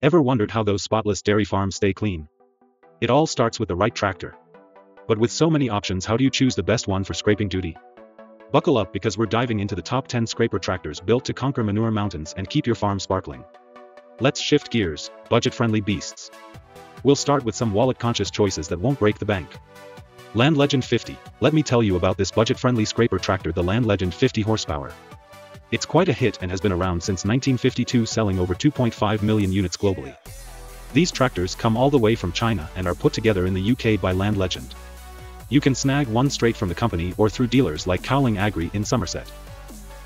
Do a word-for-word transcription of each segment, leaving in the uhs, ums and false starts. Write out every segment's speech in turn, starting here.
Ever wondered how those spotless dairy farms stay clean? It all starts with the right tractor. But with so many options, how do you choose the best one for scraping duty? Buckle up, because we're diving into the top ten scraper tractors built to conquer manure mountains and keep your farm sparkling. Let's shift gears, budget-friendly beasts. We'll start with some wallet-conscious choices that won't break the bank. Land Legend fifty, let me tell you about this budget-friendly scraper tractor, the Land Legend fifty horsepower. It's quite a hit and has been around since nineteen fifty-two, selling over two point five million units globally. These tractors come all the way from China and are put together in the U K by Land Legend. You can snag one straight from the company or through dealers like Cowling Agri in Somerset.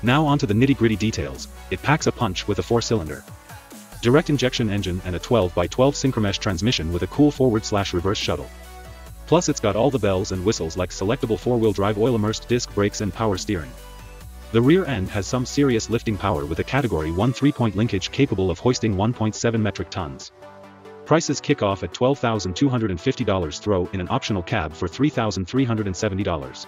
Now onto the nitty-gritty details. It packs a punch with a four-cylinder direct injection engine and a twelve by twelve synchromesh transmission with a cool forward-slash-reverse shuttle. Plus it's got all the bells and whistles like selectable four-wheel drive, oil-immersed disc brakes and power steering. The rear end has some serious lifting power with a Category one three-point linkage capable of hoisting one point seven metric tons. Prices kick off at twelve thousand two hundred fifty dollars, throw in an optional cab for three thousand three hundred seventy dollars.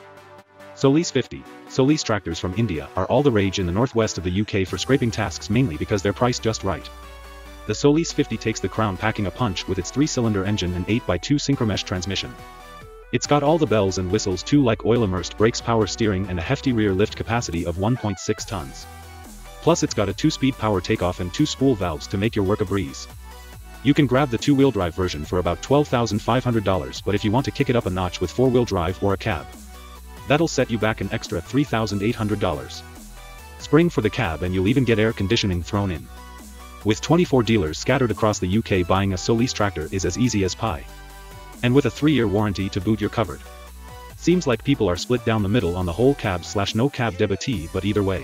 Solis fifty. Solis tractors from India are all the rage in the northwest of the U K for scraping tasks, mainly because they're priced just right. The Solis fifty takes the crown, packing a punch with its three-cylinder engine and eight by two synchromesh transmission. It's got all the bells and whistles too, like oil-immersed brakes, power steering and a hefty rear lift capacity of one point six tons. Plus it's got a two-speed power takeoff and two spool valves to make your work a breeze. You can grab the two-wheel drive version for about twelve thousand five hundred dollars, but if you want to kick it up a notch with four-wheel drive or a cab, that'll set you back an extra three thousand eight hundred dollars. Spring for the cab and you'll even get air conditioning thrown in. With twenty-four dealers scattered across the U K, buying a Solis tractor is as easy as pie. And with a three-year warranty to boot, you're covered. Seems like people are split down the middle on the whole cab slash no cab debattee, but either way,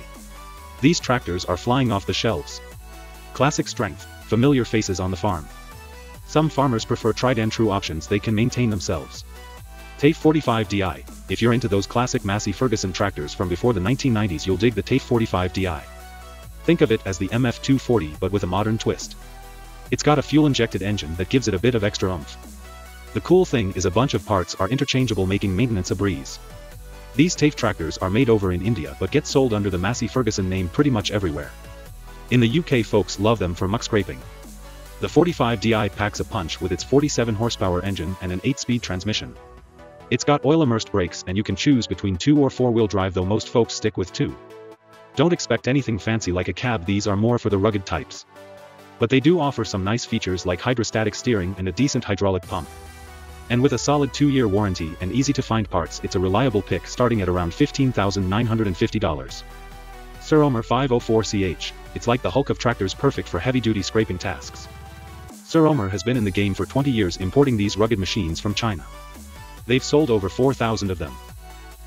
these tractors are flying off the shelves. Classic strength, familiar faces on the farm. Some farmers prefer tried and true options they can maintain themselves. TAFE forty-five D I, if you're into those classic Massey Ferguson tractors from before the nineteen nineties, you'll dig the TAFE forty-five D I. Think of it as the M F two forty but with a modern twist. It's got a fuel-injected engine that gives it a bit of extra oomph. The cool thing is a bunch of parts are interchangeable, making maintenance a breeze. These TAFE tractors are made over in India but get sold under the Massey Ferguson name pretty much everywhere. In the U K, folks love them for muck scraping. The forty-five D I packs a punch with its forty-seven horsepower engine and an eight-speed transmission. It's got oil-immersed brakes and you can choose between two or four-wheel drive, though most folks stick with two. Don't expect anything fancy like a cab, these are more for the rugged types. But they do offer some nice features like hydrostatic steering and a decent hydraulic pump. And with a solid two-year warranty and easy-to-find parts, it's a reliable pick starting at around fifteen thousand nine hundred fifty dollars. Siromer five oh four C H, it's like the Hulk of tractors, perfect for heavy-duty scraping tasks. Siromer has been in the game for twenty years, importing these rugged machines from China. They've sold over four thousand of them.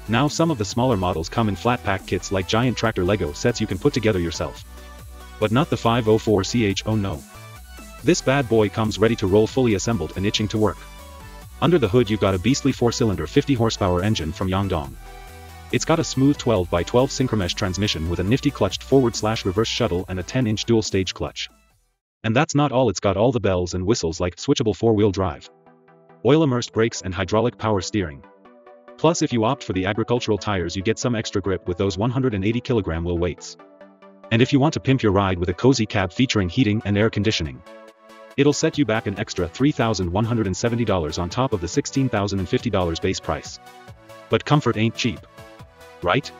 Now some of the smaller models come in flat pack kits like giant tractor Lego sets you can put together yourself. But not the five oh four C H, oh no. This bad boy comes ready to roll, fully assembled and itching to work. Under the hood you've got a beastly four-cylinder fifty horsepower engine from Yangdong. It's got a smooth twelve by twelve synchromesh transmission with a nifty clutched forward-slash-reverse shuttle and a ten-inch dual-stage clutch. And that's not all, it's got all the bells and whistles like switchable four-wheel drive, oil-immersed brakes and hydraulic power steering. Plus if you opt for the agricultural tires, you get some extra grip with those one hundred eighty kilogram wheel weights. And if you want to pimp your ride with a cozy cab featuring heating and air conditioning, it'll set you back an extra three thousand one hundred seventy dollars on top of the sixteen thousand fifty dollars base price. But comfort ain't cheap, right?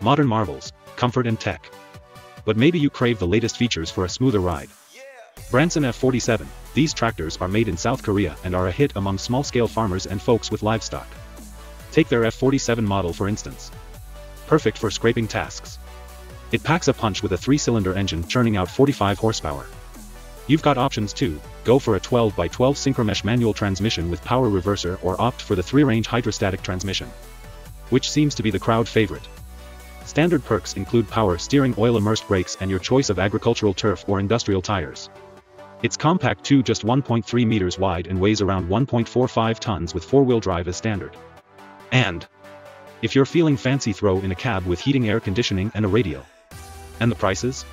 Modern marvels, comfort and tech. But maybe you crave the latest features for a smoother ride. Branson F forty-seven, these tractors are made in South Korea and are a hit among small-scale farmers and folks with livestock. Take their F forty-seven model for instance. Perfect for scraping tasks. It packs a punch with a three-cylinder engine churning out forty-five horsepower. You've got options too, go for a twelve by twelve synchromesh manual transmission with power reverser, or opt for the three-range hydrostatic transmission, which seems to be the crowd favorite. Standard perks include power steering, oil-immersed brakes and your choice of agricultural turf or industrial tires. It's compact too, just one point three meters wide and weighs around one point four five tons with four-wheel drive as standard. And if you're feeling fancy, throw in a cab with heating, air conditioning and a radio. And the prices?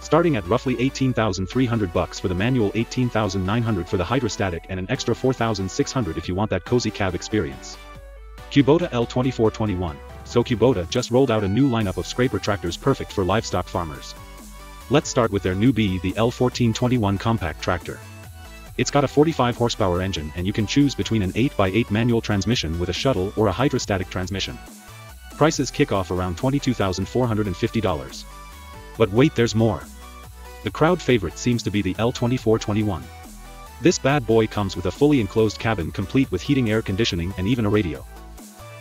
Starting at roughly eighteen thousand three hundred dollars for the manual, eighteen thousand nine hundred dollars for the hydrostatic, and an extra four thousand six hundred dollars if you want that cozy cab experience. Kubota L twenty-four twenty-one, so Kubota just rolled out a new lineup of scraper tractors perfect for livestock farmers. Let's start with their newbie, the L fourteen twenty-one compact tractor. It's got a forty-five horsepower engine, and you can choose between an eight by eight manual transmission with a shuttle or a hydrostatic transmission. Prices kick off around twenty-two thousand four hundred fifty dollars. But wait, there's more. The crowd favorite seems to be the L twenty-four twenty-one. This bad boy comes with a fully enclosed cabin complete with heating, air conditioning, and even a radio.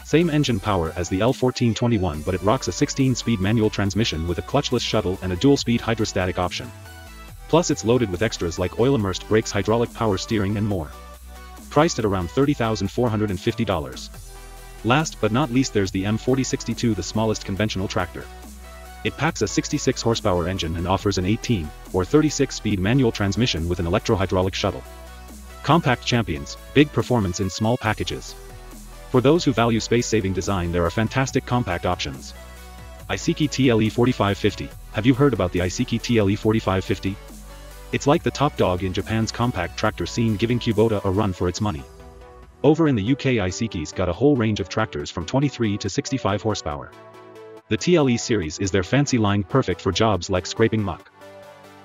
Same engine power as the L fourteen twenty-one, but it rocks a sixteen-speed manual transmission with a clutchless shuttle and a dual-speed hydrostatic option. Plus it's loaded with extras like oil-immersed brakes, hydraulic power steering, and more. Priced at around thirty thousand four hundred fifty dollars. Last but not least, there's the M forty sixty-two, the smallest conventional tractor. It packs a sixty-six horsepower engine and offers an eighteen, or thirty-six-speed manual transmission with an electro-hydraulic shuttle. Compact champions, big performance in small packages. For those who value space-saving design, there are fantastic compact options. Iseki T L E forty-five fifty, have you heard about the Iseki T L E forty-five fifty? It's like the top dog in Japan's compact tractor scene, giving Kubota a run for its money. Over in the U K, Iseki's got a whole range of tractors from twenty-three to sixty-five horsepower. The T L E series is their fancy line, perfect for jobs like scraping muck.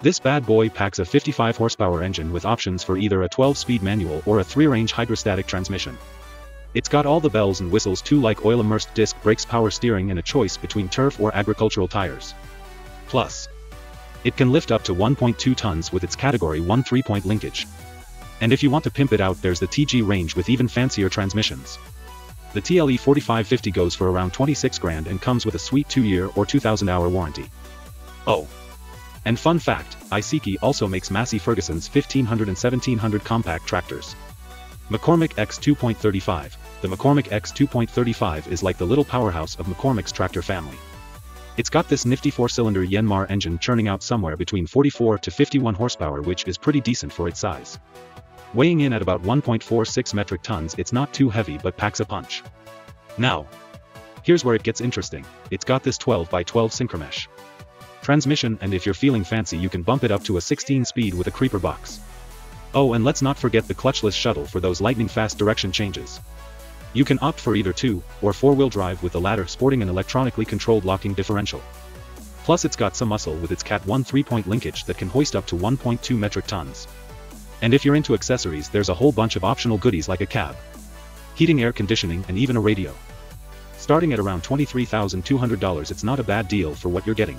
This bad boy packs a fifty-five horsepower engine with options for either a twelve-speed manual or a three-range hydrostatic transmission. It's got all the bells and whistles too, like oil-immersed disc brakes, power steering, and a choice between turf or agricultural tires. Plus, it can lift up to one point two tons with its Category one three-point linkage. And if you want to pimp it out, there's the T G range with even fancier transmissions. The T L E forty-five fifty goes for around twenty-six grand and comes with a sweet two-year or two thousand hour warranty. Oh! And fun fact, Iseki also makes Massey Ferguson's fifteen hundred and seventeen hundred compact tractors. McCormick X two point thirty-five. The McCormick X two point thirty-five is like the little powerhouse of McCormick's tractor family. It's got this nifty four-cylinder Yanmar engine churning out somewhere between forty-four to fifty-one horsepower, which is pretty decent for its size. Weighing in at about one point four six metric tons, it's not too heavy but packs a punch. Now, here's where it gets interesting. It's got this twelve by twelve synchromesh transmission, and if you're feeling fancy, you can bump it up to a sixteen-speed with a creeper box. Oh, and let's not forget the clutchless shuttle for those lightning-fast direction changes. You can opt for either two or four-wheel drive, with the latter sporting an electronically controlled locking differential. Plus it's got some muscle with its Cat one three-point linkage that can hoist up to one point two metric tons. And if you're into accessories, there's a whole bunch of optional goodies like a cab, heating, air conditioning, and even a radio. Starting at around twenty-three thousand two hundred dollars, it's not a bad deal for what you're getting.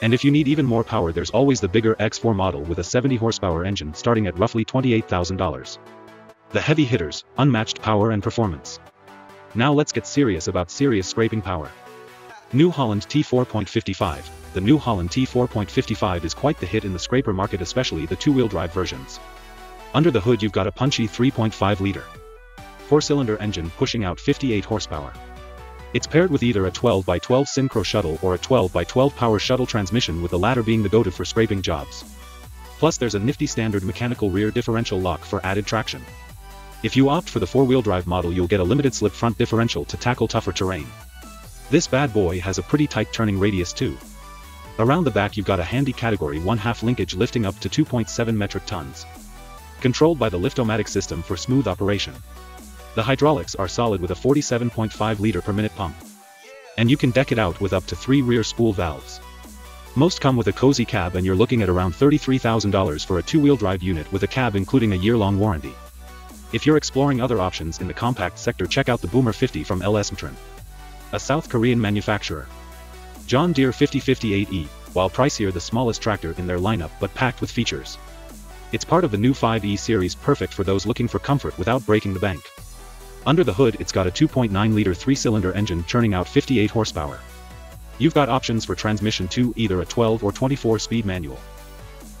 And if you need even more power, there's always the bigger X four model with a seventy horsepower engine starting at roughly twenty-eight thousand dollars. The heavy hitters, unmatched power and performance. Now let's get serious about serious scraping power. New Holland T four point five five. The New Holland T four point five five is quite the hit in the scraper market, especially the two-wheel drive versions. Under the hood, you've got a punchy three point five liter four-cylinder engine pushing out fifty-eight horsepower. It's paired with either a twelve by twelve synchro shuttle or a twelve by twelve power shuttle transmission, with the latter being the go-to for scraping jobs. Plus there's a nifty standard mechanical rear differential lock for added traction. If you opt for the four-wheel drive model, you'll get a limited slip front differential to tackle tougher terrain. This bad boy has a pretty tight turning radius too. Around the back, you've got a handy Category one half linkage lifting up to two point seven metric tons. Controlled by the lift-o-matic system for smooth operation. The hydraulics are solid with a forty-seven point five liter per minute pump. And you can deck it out with up to three rear spool valves. Most come with a cozy cab, and you're looking at around thirty-three thousand dollars for a two-wheel drive unit with a cab, including a year-long warranty. If you're exploring other options in the compact sector, check out the Boomer fifty from L S Mtron, a South Korean manufacturer. John Deere fifty fifty-eight E, while pricier, the smallest tractor in their lineup but packed with features. It's part of the new five E series, perfect for those looking for comfort without breaking the bank. Under the hood, it's got a two point nine liter three-cylinder engine churning out fifty-eight horsepower. You've got options for transmission too, either a twelve or twenty-four speed manual,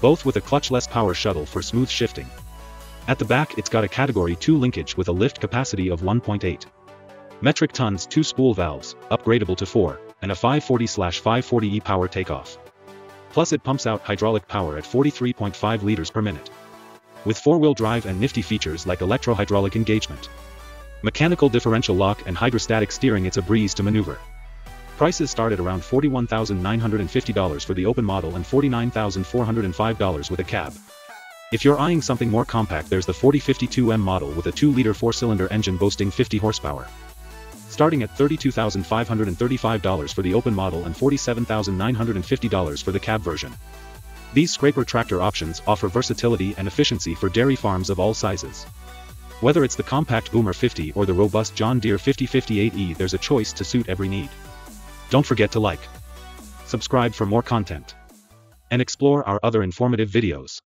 both with a clutchless power shuttle for smooth shifting. At the back, it's got a Category two linkage with a lift capacity of one point eight metric tons, two spool valves, upgradable to four, and a five forty slash five forty E power takeoff. Plus it pumps out hydraulic power at forty-three point five liters per minute. With four-wheel drive and nifty features like electro-hydraulic engagement, mechanical differential lock, and hydrostatic steering, it's a breeze to maneuver. Prices start at around forty-one thousand nine hundred fifty dollars for the open model and forty-nine thousand four hundred five dollars with a cab. If you're eyeing something more compact, there's the forty fifty-two M model with a two liter four-cylinder engine boasting fifty horsepower. starting at thirty-two thousand five hundred thirty-five dollars for the open model and forty-seven thousand nine hundred fifty dollars for the cab version. These scraper tractor options offer versatility and efficiency for dairy farms of all sizes. Whether it's the compact Boomer fifty or the robust John Deere fifty fifty-eight E, there's a choice to suit every need. Don't forget to like, subscribe for more content, and explore our other informative videos.